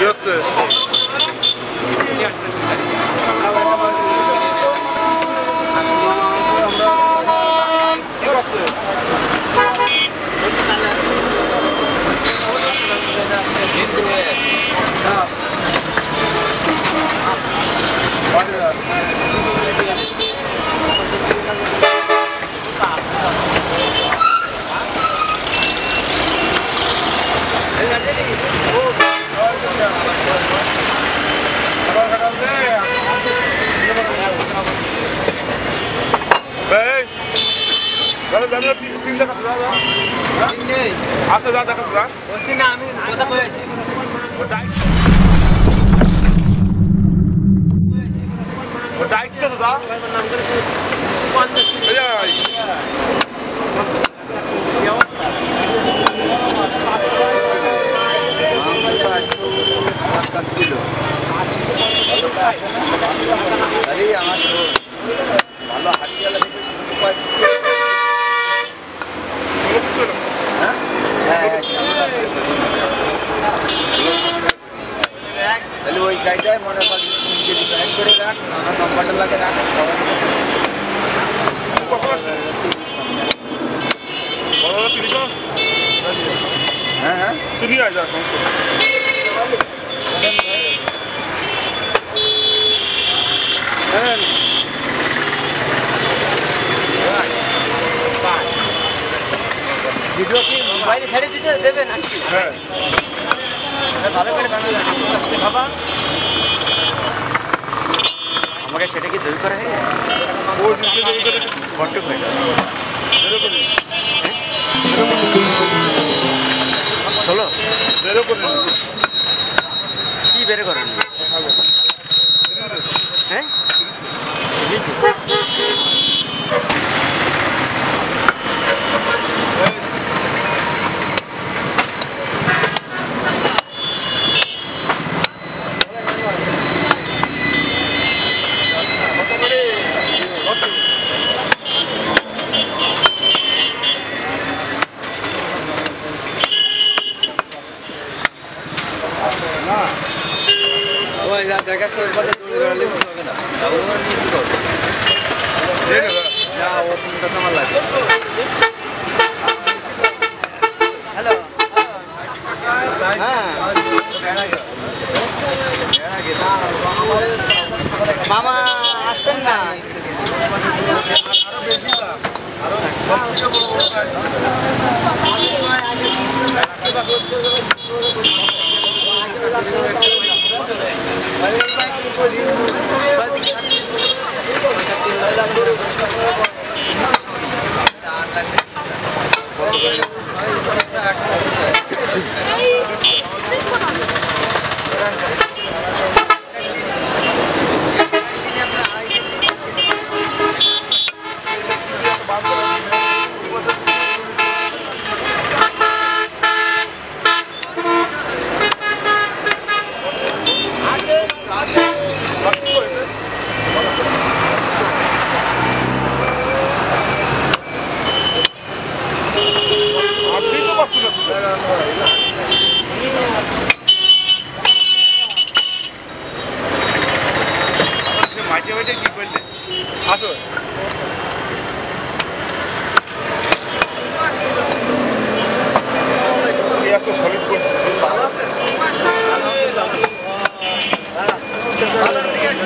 Yes, sir. لا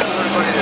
تنسى